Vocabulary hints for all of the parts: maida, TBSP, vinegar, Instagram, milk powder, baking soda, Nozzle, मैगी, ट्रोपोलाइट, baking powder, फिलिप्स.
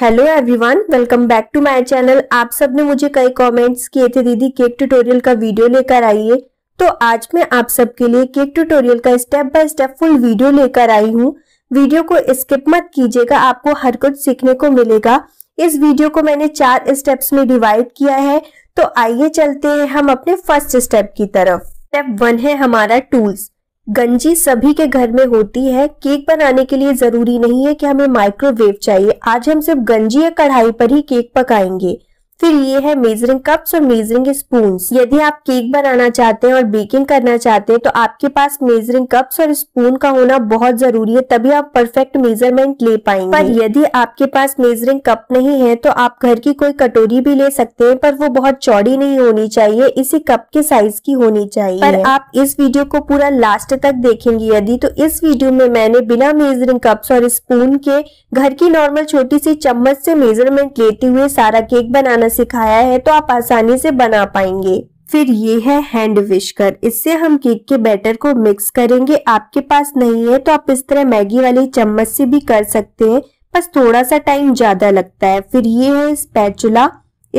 Hello everyone, welcome back to my channel. आप सब ने मुझे कई कमेंट्स किए थे, दीदी केक ट्यूटोरियल का वीडियो लेकर आइए। तो आज मैं आप सबके लिए केक ट्यूटोरियल का step by step full video लेकर आई हूँ। वीडियो को स्किप मत कीजिएगा, आपको हर कुछ सीखने को मिलेगा। इस वीडियो को मैंने 4 स्टेप्स में डिवाइड किया है। तो आइए चलते हैं हम अपने फर्स्ट स्टेप की तरफ। स्टेप 1 है हमारा टूल्स। गंजी सभी के घर में होती है। केक बनाने के लिए जरूरी नहीं है कि हमें माइक्रोवेव चाहिए। आज हम सिर्फ गंजी या कढ़ाई पर ही केक पकाएंगे। फिर ये है मेजरिंग कप्स और मेजरिंग स्पून्स। यदि आप केक बनाना चाहते हैं और बेकिंग करना चाहते हैं तो आपके पास मेजरिंग कप्स और स्पून का होना बहुत जरूरी है, तभी आप परफेक्ट मेजरमेंट ले पाएंगे। पर यदि आपके पास मेजरिंग कप नहीं है तो आप घर की कोई कटोरी भी ले सकते हैं, पर वो बहुत चौड़ी नहीं होनी चाहिए, इसी कप के साइज की होनी चाहिए। पर आप इस वीडियो को पूरा लास्ट तक देखेंगे यदि, तो इस वीडियो में मैंने बिना मेजरिंग कप्स और स्पून के घर की नॉर्मल छोटी सी चम्मच से मेजरमेंट लेते हुए सारा केक बनाना सिखाया है, तो आप आसानी से बना पाएंगे। फिर ये है हैंड विस्कर। इससे हम केक के बैटर को मिक्स करेंगे। आपके पास नहीं है तो आप इस तरह मैगी वाली चम्मच से भी कर सकते हैं, बस थोड़ा सा टाइम ज्यादा लगता है। फिर ये है स्पैचुला।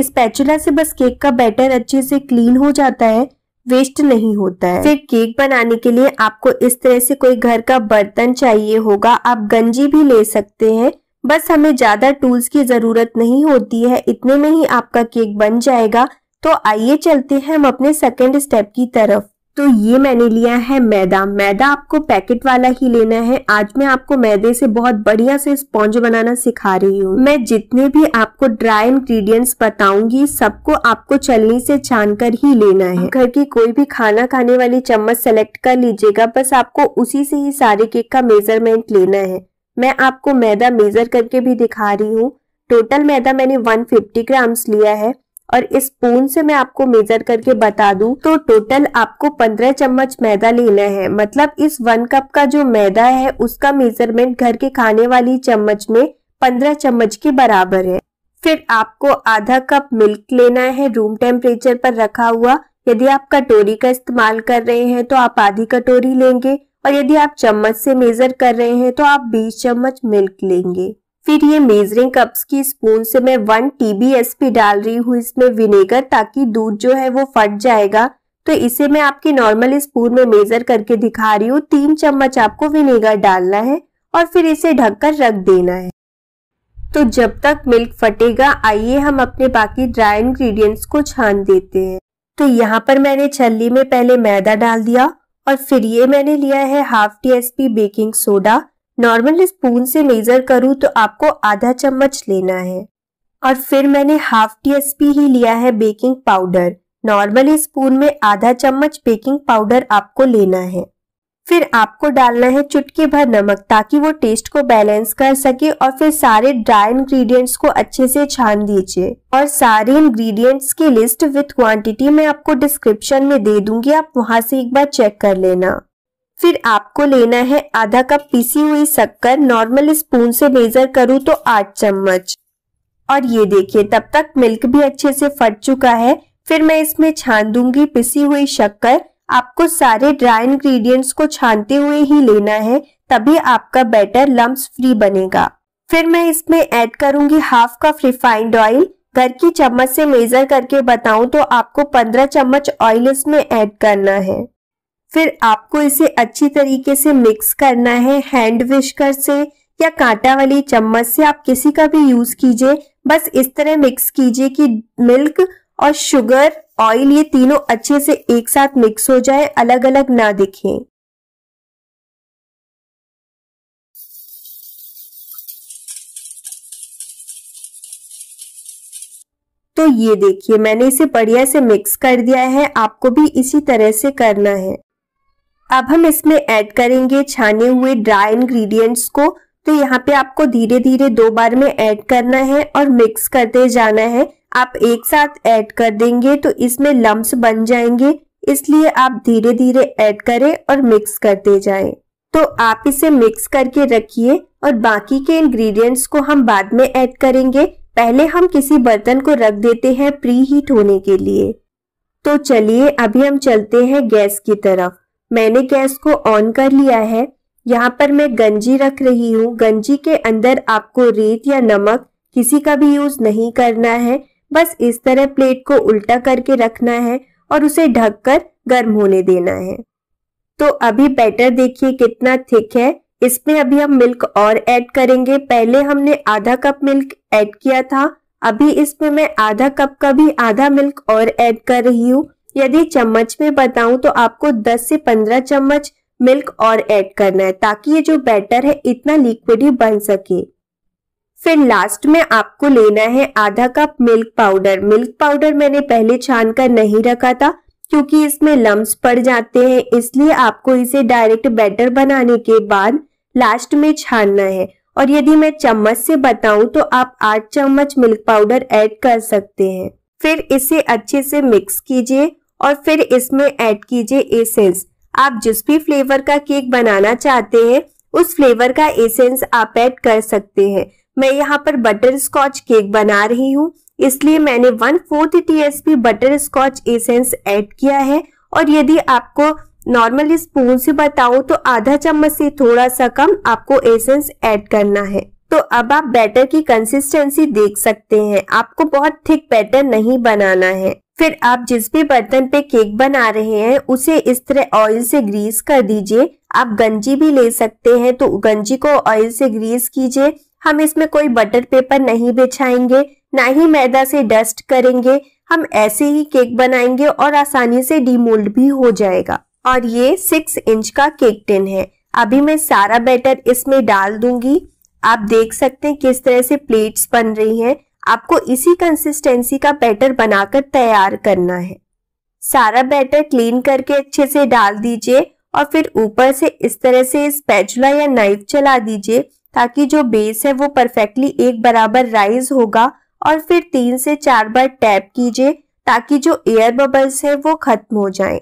स्पैचुला से बस केक का बैटर अच्छे से क्लीन हो जाता है, वेस्ट नहीं होता है। फिर केक बनाने के लिए आपको इस तरह से कोई घर का बर्तन चाहिए होगा। आप गंजी भी ले सकते हैं, बस हमें ज्यादा टूल्स की जरूरत नहीं होती है, इतने में ही आपका केक बन जाएगा। तो आइए चलते हैं हम अपने सेकंड स्टेप की तरफ। तो ये मैंने लिया है मैदा। मैदा आपको पैकेट वाला ही लेना है। आज मैं आपको मैदे से बहुत बढ़िया से स्पॉन्ज बनाना सिखा रही हूँ। मैं जितने भी आपको ड्राई इंग्रेडिएंट्स बताऊंगी सबको आपको छलनी से छानकर ही लेना है। घर की कोई भी खाना खाने वाली चम्मच सेलेक्ट कर लीजिएगा, बस आपको उसी से ही सारे केक का मेजरमेंट लेना है। मैं आपको मैदा मेजर करके भी दिखा रही हूँ। टोटल मैदा मैंने 150 ग्राम्स लिया है और स्पून से मैं आपको मेजर करके बता दूं तो टोटल आपको 15 चम्मच मैदा लेना है। मतलब इस 1 कप का जो मैदा है उसका मेजरमेंट घर के खाने वाली चम्मच में 15 चम्मच के बराबर है। फिर आपको आधा कप मिल्क लेना है, रूम टेम्परेचर पर रखा हुआ। यदि आप कटोरी का इस्तेमाल कर रहे हैं तो आप आधी कटोरी लेंगे, और यदि आप चम्मच से मेजर कर रहे हैं तो आप 20 चम्मच मिल्क लेंगे। फिर ये मेजरिंग कप्स की स्पून से मैं 1 TBSP डाल रही हूँ इसमें विनेगर, ताकि दूध जो है वो फट जाएगा। तो इसे मैं आपके नॉर्मल स्पून में मेजर करके दिखा रही हूँ। 3 चम्मच आपको विनेगर डालना है और फिर इसे ढककर रख देना है। तो जब तक मिल्क फटेगा आइए हम अपने बाकी ड्राई इंग्रेडिएंट्स को छान देते हैं। तो यहाँ पर मैंने छलनी में पहले मैदा डाल दिया और फिर ये मैंने लिया है 1/2 TSP baking soda. Normal spoon से मेजर करूँ तो आपको आधा चम्मच लेना है। और फिर मैंने 1/2 TSP ही लिया है बेकिंग पाउडर। नॉर्मल स्पून में आधा चम्मच बेकिंग पाउडर आपको लेना है। फिर आपको डालना है चुटकी भर नमक, ताकि वो टेस्ट को बैलेंस कर सके। और फिर सारे ड्राई इंग्रेडिएंट्स को अच्छे से छान दीजिए। और सारे इंग्रेडिएंट्स की लिस्ट विद क्वांटिटी मैं आपको डिस्क्रिप्शन में दे दूंगी, आप वहां से एक बार चेक कर लेना। फिर आपको लेना है आधा कप पीसी हुई शक्कर। नॉर्मल स्पून से मेजर करूँ तो 8 चम्मच। और ये देखिए तब तक मिल्क भी अच्छे से फट चुका है। फिर मैं इसमें छान दूंगी पिसी हुई शक्कर। आपको सारे ड्राई इंग्रेडिएंट्स को छानते हुए ही लेना है, तभी आपका बैटर लम्प्स फ्री बनेगा। फिर मैं इसमें ऐड करूंगी 1/2 कप रिफाइंड ऑयल। घर की चम्मच से मेजर करके बताऊं तो आपको 15 चम्मच ऑयल इसमें ऐड करना है। फिर आपको इसे अच्छी तरीके से मिक्स करना है। हैंड विस्कर से या कांटा वाली चम्मच से, आप किसी का भी यूज कीजिए, बस इस तरह मिक्स कीजिए कि मिल्क और शुगर, ऑयल ये तीनों अच्छे से एक साथ मिक्स हो जाए, अलग अलग ना दिखें। तो ये देखिए मैंने इसे बढ़िया से मिक्स कर दिया है, आपको भी इसी तरह से करना है। अब हम इसमें ऐड करेंगे छाने हुए ड्राई इंग्रेडिएंट्स को। तो यहाँ पे आपको धीरे धीरे 2 बार में ऐड करना है और मिक्स करते जाना है। आप एक साथ ऐड कर देंगे तो इसमें लम्प्स बन जाएंगे, इसलिए आप धीरे धीरे ऐड करें और मिक्स करते जाएं। तो आप इसे मिक्स करके रखिए और बाकी के इंग्रेडिएंट्स को हम बाद में ऐड करेंगे। पहले हम किसी बर्तन को रख देते हैं प्री हीट होने के लिए। तो चलिए अभी हम चलते हैं गैस की तरफ। मैंने गैस को ऑन कर लिया है। यहाँ पर मैं गंजी रख रही हूँ। गंजी के अंदर आपको रेत या नमक किसी का भी यूज नहीं करना है। बस इस तरह प्लेट को उल्टा करके रखना है और उसे ढककर गर्म होने देना है। तो अभी बैटर देखिए कितना थिक है। इसमें अभी हम मिल्क और ऐड करेंगे। पहले हमने आधा कप मिल्क ऐड किया था, अभी इसमें मैं आधा कप का भी आधा मिल्क और ऐड कर रही हूँ। यदि चम्मच में बताऊं तो आपको 10 से 15 चम्मच मिल्क और ऐड करना है ताकि ये जो बैटर है इतना लिक्विडी बन सके। फिर लास्ट में आपको लेना है आधा cup milk powder. Milk powder मैंने पहले छान कर नहीं रखा था क्योंकि इसमें लम्प्स पड़ जाते हैं, इसलिए आपको इसे डायरेक्ट बैटर बनाने के बाद लास्ट में छानना है। और यदि मैं चम्मच से बताऊं तो आप 8 चम्मच मिल्क पाउडर ऐड कर सकते हैं। फिर इसे अच्छे से मिक्स कीजिए और फिर इसमें ऐड कीजिए एसेंस। आप जिस भी फ्लेवर का केक बनाना चाहते हैं उस फ्लेवर का एसेंस आप ऐड कर सकते हैं। मैं यहाँ पर बटर स्कॉच केक बना रही हूँ इसलिए मैंने 1/4 TSP butterscotch essence add किया है। और यदि आपको नॉर्मल स्पून से बताऊं तो आधा चम्मच से थोड़ा सा कम आपको एसेंस ऐड करना है। तो अब आप बैटर की कंसिस्टेंसी देख सकते हैं, आपको बहुत थिक बैटर नहीं बनाना है। फिर आप जिस भी बर्तन पे केक बना रहे हैं उसे इस तरह ऑयल से ग्रीस कर दीजिए। आप गंजी भी ले सकते हैं, तो गंजी को ऑयल से ग्रीस कीजिए। हम इसमें कोई बटर पेपर नहीं बिछाएंगे, ना ही मैदा से डस्ट करेंगे। हम ऐसे ही केक बनाएंगे और आसानी से डीमोल्ड भी हो जाएगा। और ये 6 इंच का केक टिन है। अभी मैं सारा बैटर इसमें डाल दूंगी। आप देख सकते हैं किस तरह से प्लेट्स बन रही हैं। आपको इसी कंसिस्टेंसी का बैटर बनाकर तैयार करना है। सारा बैटर क्लीन करके अच्छे से डाल दीजिए और फिर ऊपर से इस तरह से स्पैचुला या नाइफ चला दीजिए ताकि जो बेस है वो परफेक्टली एक बराबर राइज होगा। और फिर 3 से 4 बार टैप कीजिए ताकि जो एयर बबल्स है वो खत्म हो जाएं।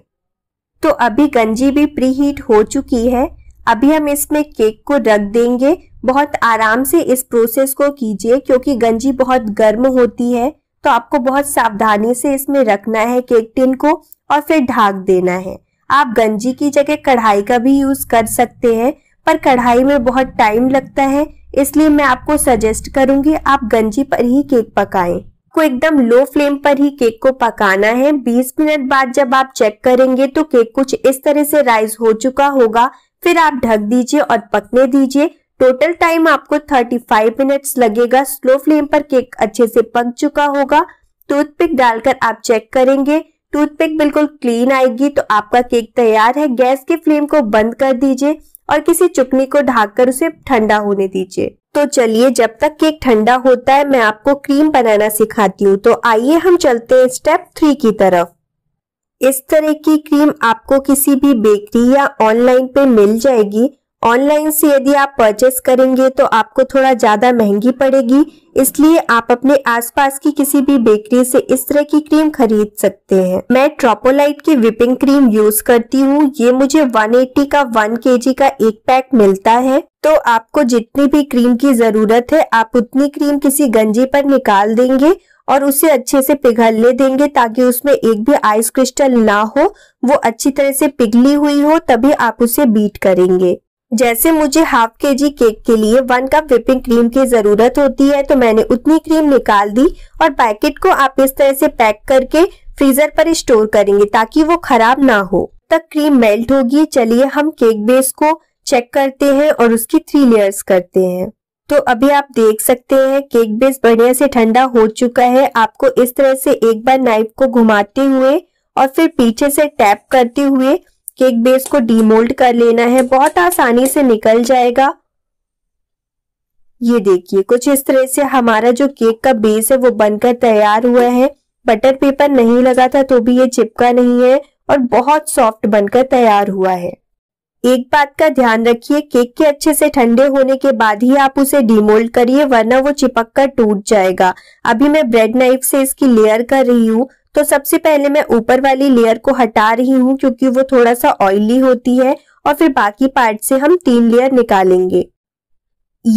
तो अभी गंजी भी प्रीहीट हो चुकी है। अभी हम इसमें केक को रख देंगे। बहुत आराम से इस प्रोसेस को कीजिए क्योंकि गंजी बहुत गर्म होती है, तो आपको बहुत सावधानी से इसमें रखना है केक टिन को और फिर ढक देना है। आप गंजी की जगह कढ़ाई का भी यूज कर सकते हैं, पर कढ़ाई में बहुत टाइम लगता है, इसलिए मैं आपको सजेस्ट करूंगी आप गंजी पर ही केक पकाएं। को एकदम लो फ्लेम पर ही केक को पकाना है। 20 मिनट बाद जब आप चेक करेंगे तो केक कुछ इस तरह से राइज हो चुका होगा। फिर आप ढक दीजिए और पकने दीजिए। टोटल टाइम आपको 35 मिनट्स लगेगा। स्लो फ्लेम पर केक अच्छे से पक चुका होगा। टूथपिक डालकर आप चेक करेंगे, टूथपिक बिल्कुल क्लीन आएगी, तो आपका केक तैयार है। गैस के फ्लेम को बंद कर दीजिए और किसी चुकनी को ढककर उसे ठंडा होने दीजिए। तो चलिए, जब तक केक ठंडा होता है मैं आपको क्रीम बनाना सिखाती हूँ। तो आइए हम चलते हैं स्टेप 3 की तरफ। इस तरह की क्रीम आपको किसी भी बेकरी या ऑनलाइन पे मिल जाएगी। ऑनलाइन से यदि आप परचेस करेंगे तो आपको थोड़ा ज्यादा महंगी पड़ेगी, इसलिए आप अपने आसपास की किसी भी बेकरी से इस तरह की क्रीम खरीद सकते हैं। मैं ट्रोपोलाइट की विपिंग क्रीम यूज करती हूँ। ये मुझे 180 का 1 kg का एक पैक मिलता है। तो आपको जितनी भी क्रीम की जरूरत है आप उतनी क्रीम किसी गंजी पर निकाल देंगे और उसे अच्छे से पिघलने देंगे ताकि उसमें एक भी आइस क्रिस्टल ना हो, वो अच्छी तरह से पिघली हुई हो, तभी आप उसे बीट करेंगे। जैसे मुझे 1/2 kg केक के लिए 1 कप व्हिपिंग क्रीम की जरूरत होती है, तो मैंने उतनी क्रीम निकाल दी। और पैकेट को आप इस तरह से पैक करके फ्रीजर पर स्टोर करेंगे ताकि वो खराब ना हो। तब क्रीम मेल्ट होगी। चलिए हम केक बेस को चेक करते हैं और उसकी 3 लेयर्स करते हैं। तो अभी आप देख सकते हैं केक बेस बढ़िया से ठंडा हो चुका है। आपको इस तरह से एक बार नाइफ को घुमाते हुए और फिर पीछे से टैप करते हुए केक बेस को डीमोल्ड कर लेना है। बहुत आसानी से निकल जाएगा। ये देखिए, कुछ इस तरह से हमारा जो केक का बेस है वो बनकर तैयार हुआ है। बटर पेपर नहीं लगा था तो भी ये चिपका नहीं है और बहुत सॉफ्ट बनकर तैयार हुआ है। एक बात का ध्यान रखिए, केक के अच्छे से ठंडे होने के बाद ही आप उसे डीमोल्ड करिए, वरना वो चिपक कर टूट जाएगा। अभी मैं ब्रेड नाइफ से इसकी लेयर कर रही हूँ। तो सबसे पहले मैं ऊपर वाली लेयर को हटा रही हूँ क्योंकि वो थोड़ा सा ऑयली होती है और फिर बाकी पार्ट से हम 3 लेयर निकालेंगे।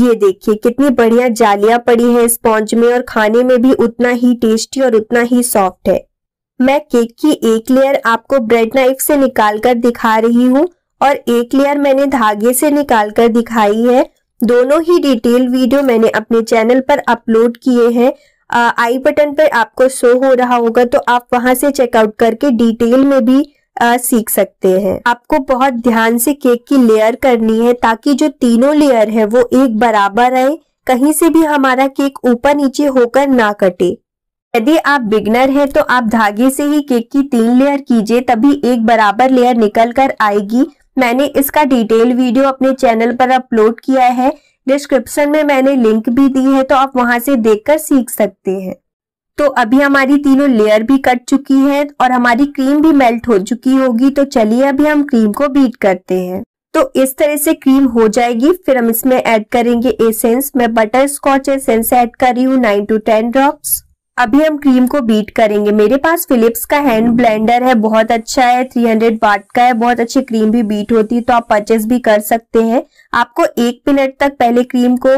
ये देखिए कितनी बढ़िया जालियां पड़ी है स्पॉन्ज में और खाने में भी उतना ही टेस्टी और उतना ही सॉफ्ट है। मैं केक की 1 लेयर आपको ब्रेड नाइफ से निकाल कर दिखा रही हूँ और 1 लेयर मैंने धागे से निकाल कर दिखाई है। दोनों ही डिटेल वीडियो मैंने अपने चैनल पर अपलोड किए हैं। आई बटन पर आपको शो हो रहा होगा तो आप वहां से चेकआउट करके डिटेल में भी सीख सकते हैं। आपको बहुत ध्यान से केक की लेयर करनी है ताकि जो तीनों लेयर है वो एक बराबर आए, कहीं से भी हमारा केक ऊपर नीचे होकर ना कटे। यदि आप बिगनर हैं तो आप धागे से ही केक की 3 लेयर कीजिए, तभी एक बराबर लेयर निकल कर आएगी। मैंने इसका डिटेल वीडियो अपने चैनल पर अपलोड किया है, डिस्क्रिप्शन में मैंने लिंक भी दी है तो आप वहां से देखकर सीख सकते हैं। तो अभी हमारी तीनों लेयर भी कट चुकी है और हमारी क्रीम भी मेल्ट हो चुकी होगी, तो चलिए अभी हम क्रीम को बीट करते हैं। तो इस तरह से क्रीम हो जाएगी, फिर हम इसमें ऐड करेंगे एसेंस। मैं बटर स्कॉच एसेंस ऐड कर रही हूँ 9 से 10 ड्रॉप्स। अभी हम क्रीम को बीट करेंगे। मेरे पास फिलिप्स का हैंड ब्लेंडर है, बहुत अच्छा है, 300 वाट का है, बहुत अच्छी क्रीम भी बीट होती है, तो आप परचेस भी कर सकते हैं। आपको 1 मिनट तक पहले क्रीम को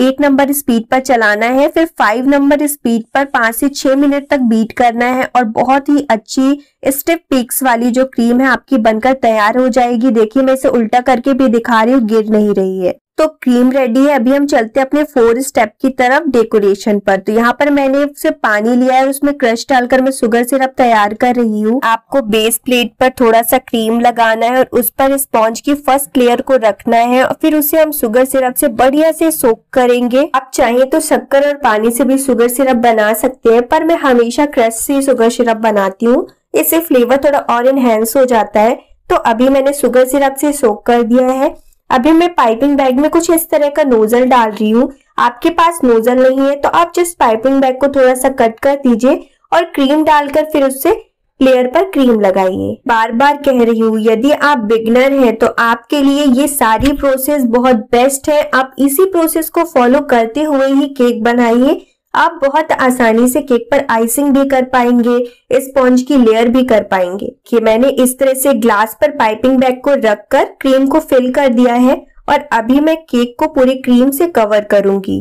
1 नंबर स्पीड पर चलाना है, फिर 5 नंबर स्पीड पर 5 से 6 मिनट तक बीट करना है और बहुत ही अच्छी स्टिफ पीक्स वाली जो क्रीम है आपकी बनकर तैयार हो जाएगी। देखिए मैं इसे उल्टा करके भी दिखा रही हूँ, गिर नहीं रही है। तो क्रीम रेडी है। अभी हम चलते हैं अपने 4 स्टेप की तरफ डेकोरेशन पर। तो यहाँ पर मैंने सिर्फ पानी लिया है, उसमें क्रश डालकर मैं शुगर सिरप तैयार कर रही हूँ। आपको बेस प्लेट पर थोड़ा सा क्रीम लगाना है और उस पर स्पॉन्ज की फर्स्ट लेयर को रखना है और फिर उसे हम शुगर सिरप से बढ़िया से सोक करेंगे। आप चाहे तो शक्कर और पानी से भी शुगर सिरप बना सकते हैं, पर मैं हमेशा क्रश से शुगर सिरप बनाती हूँ, इससे फ्लेवर थोड़ा और एनहेंस हो जाता है। तो अभी मैंने शुगर सिरप से सोक कर दिया है। अभी मैं पाइपिंग बैग में कुछ इस तरह का नोजल डाल रही हूँ। आपके पास नोजल नहीं है तो आप जस्ट पाइपिंग बैग को थोड़ा सा कट कर दीजिए और क्रीम डालकर फिर उससे लेयर पर क्रीम लगाइए। बार बार कह रही हूँ, यदि आप बिगनर हैं तो आपके लिए ये सारी प्रोसेस बहुत बेस्ट है। आप इसी प्रोसेस को फॉलो करते हुए ही केक बनाइए। आप बहुत आसानी से केक पर आइसिंग भी कर पाएंगे, स्पॉन्ज की लेयर भी कर पाएंगे। कि मैंने इस तरह से ग्लास पर पाइपिंग बैग को रखकर क्रीम को फिल कर दिया है और अभी मैं केक को पूरी क्रीम से कवर करूंगी।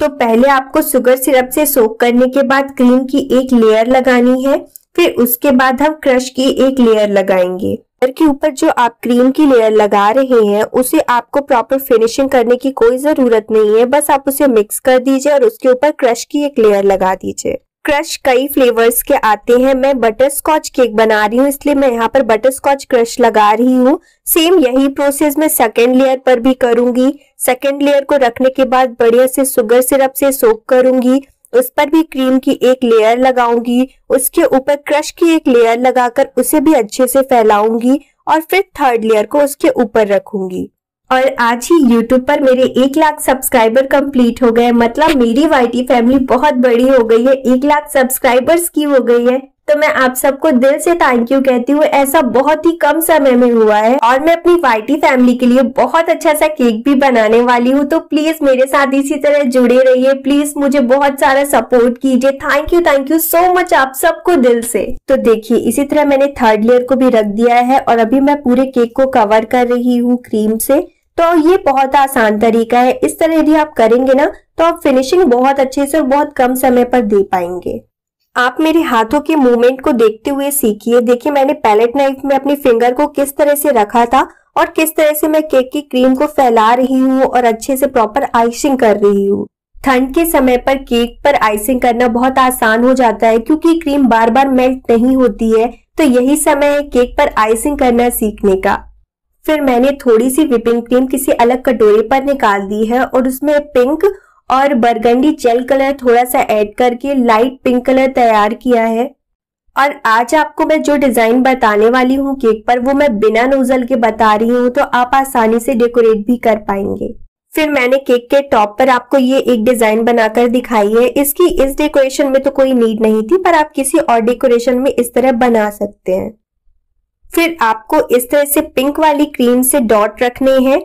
तो पहले आपको शुगर सिरप से सोक करने के बाद क्रीम की एक लेयर लगानी है, फिर उसके बाद हम क्रश की एक लेयर लगाएंगे। लेयर के ऊपर जो आप क्रीम की लेयर लगा रहे हैं उसे आपको प्रॉपर फिनिशिंग करने की कोई जरूरत नहीं है, बस आप उसे मिक्स कर दीजिए और उसके ऊपर क्रश की एक लेयर लगा दीजिए। क्रश कई फ्लेवर्स के आते हैं। मैं बटर स्कॉच केक बना रही हूँ इसलिए मैं यहाँ पर बटर स्कॉच क्रश लगा रही हूँ। सेम यही प्रोसेस मैं 2nd लेयर पर भी करूंगी। 2nd लेयर को रखने के बाद बढ़िया से शुगर सिरप से सोक करूंगी, उस पर भी क्रीम की एक लेयर लगाऊंगी, उसके ऊपर क्रश की एक लेयर लगाकर उसे भी अच्छे से फैलाऊंगी और फिर 3rd लेयर को उसके ऊपर रखूंगी। और आज ही YouTube पर मेरे 1 लाख सब्सक्राइबर कंप्लीट हो गए, मतलब मेरी YT फैमिली बहुत बड़ी हो गई है, 1 लाख सब्सक्राइबर्स की हो गई है। तो मैं आप सबको दिल से थैंक यू कहती हूँ, ऐसा बहुत ही कम समय में हुआ है। और मैं अपनी YT फैमिली के लिए बहुत अच्छा सा केक भी बनाने वाली हूँ, तो प्लीज मेरे साथ इसी तरह जुड़े रहिए। प्लीज मुझे बहुत सारा सपोर्ट कीजिए। थैंक यू सो मच आप सबको दिल से। तो देखिए इसी तरह मैंने 3rd लेयर को भी रख दिया है और अभी मैं पूरे केक को कवर कर रही हूँ क्रीम से। तो ये बहुत आसान तरीका है, इस तरह यदि आप करेंगे ना तो आप फिनिशिंग बहुत अच्छे से और बहुत कम समय पर दे पाएंगे। आप मेरे हाथों के मूवमेंट को देखते हुए सीखिए। देखिए मैंने पैलेट नाइफ में अपनी फिंगर को किस तरह से रखा था और किस तरह से मैं केक की क्रीम को फैला रही हूँ और अच्छे से प्रॉपर आइसिंग कर रही हूँ। ठंड के समय पर केक पर आइसिंग करना बहुत आसान हो जाता है क्योंकि क्रीम बार बार मेल्ट नहीं होती है, तो यही समय है केक पर आइसिंग करना सीखने का। फिर मैंने थोड़ी सी व्हिपिंग क्रीम किसी अलग कटोरे पर निकाल दी है और उसमें पिंक और बरगंडी जेल कलर थोड़ा सा ऐड करके लाइट पिंक कलर तैयार किया है। और आज आपको मैं जो डिजाइन बताने वाली हूँ केक पर वो मैं बिना नोजल के बता रही हूँ, तो आप आसानी से डेकोरेट भी कर पाएंगे। फिर मैंने केक के टॉप पर आपको ये एक डिजाइन बनाकर दिखाई है। इसकी इस डेकोरेशन में तो कोई नीड नहीं थी, पर आप किसी और डेकोरेशन में इस तरह बना सकते हैं। फिर आपको इस तरह से पिंक वाली क्रीम से डॉट रखने हैं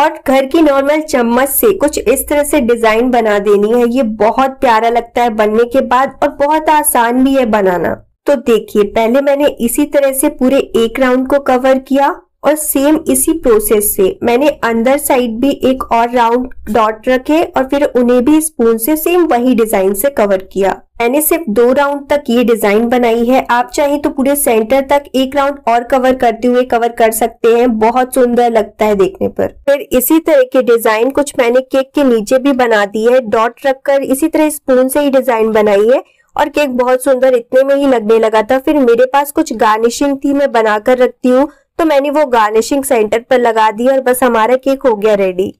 और घर की नॉर्मल चम्मच से कुछ इस तरह से डिजाइन बना देनी है। ये बहुत प्यारा लगता है बनने के बाद और बहुत आसान भी है बनाना। तो देखिए पहले मैंने इसी तरह से पूरे 1 राउंड को कवर किया और सेम इसी प्रोसेस से मैंने अंदर साइड भी एक और राउंड डॉट रखे और फिर उन्हें भी स्पून से सेम वही डिजाइन से कवर किया। मैंने सिर्फ 2 राउंड तक ये डिजाइन बनाई है, आप चाहे तो पूरे सेंटर तक एक राउंड और कवर करते हुए कवर कर सकते हैं, बहुत सुंदर लगता है देखने पर। फिर इसी तरह के डिजाइन कुछ मैंने केक के नीचे भी बना दी है, डॉट रखकर इसी तरह स्पून से ही डिजाइन बनाई है और केक बहुत सुंदर इतने में ही लगने लगा था। फिर मेरे पास कुछ गार्निशिंग थी, मैं बनाकर रखती हूँ, तो मैंने वो गार्निशिंग सेंटर पर लगा दी और बस हमारा केक हो गया रेडी।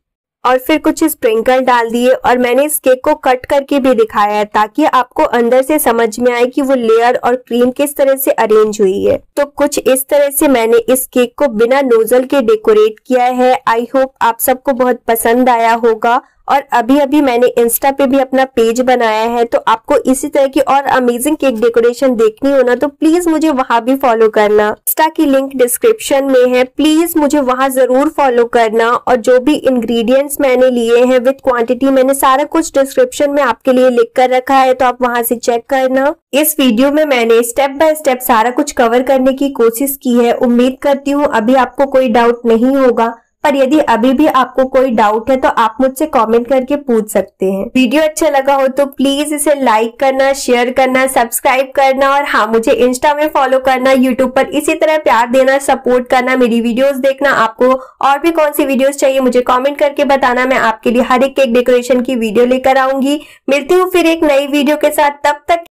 और फिर कुछ स्प्रिंकल डाल दिए और मैंने इस केक को कट करके भी दिखाया है ताकि आपको अंदर से समझ में आए कि वो लेयर और क्रीम किस तरह से अरेंज हुई है। तो कुछ इस तरह से मैंने इस केक को बिना नोजल के डेकोरेट किया है। आई होप आप सबको बहुत पसंद आया होगा। और अभी अभी मैंने इंस्टा पे भी अपना पेज बनाया है, तो आपको इसी तरह की और अमेजिंग केक डेकोरेशन देखनी हो ना, तो प्लीज मुझे वहाँ भी फॉलो करना। इंस्टा की लिंक डिस्क्रिप्शन में है, प्लीज मुझे वहाँ जरूर फॉलो करना। और जो भी इंग्रेडिएंट्स मैंने लिए हैं विद क्वांटिटी, मैंने सारा कुछ डिस्क्रिप्शन में आपके लिए लिख कर रखा है, तो आप वहाँ से चेक करना। इस वीडियो में मैंने स्टेप बाय स्टेप सारा कुछ कवर करने की कोशिश की है। उम्मीद करती हूँ अभी आपको कोई डाउट नहीं होगा, पर यदि अभी भी आपको कोई डाउट है तो आप मुझसे कमेंट करके पूछ सकते हैं। वीडियो अच्छा लगा हो तो प्लीज इसे लाइक करना, शेयर करना, सब्सक्राइब करना और हाँ, मुझे इंस्टा में फॉलो करना, यूट्यूब पर इसी तरह प्यार देना, सपोर्ट करना, मेरी वीडियोस देखना। आपको और भी कौन सी वीडियोस चाहिए मुझे कमेंट करके बताना, मैं आपके लिए हर एक केक डेकोरेशन की वीडियो लेकर आऊंगी। मिलती हूँ फिर एक नई वीडियो के साथ, तब तक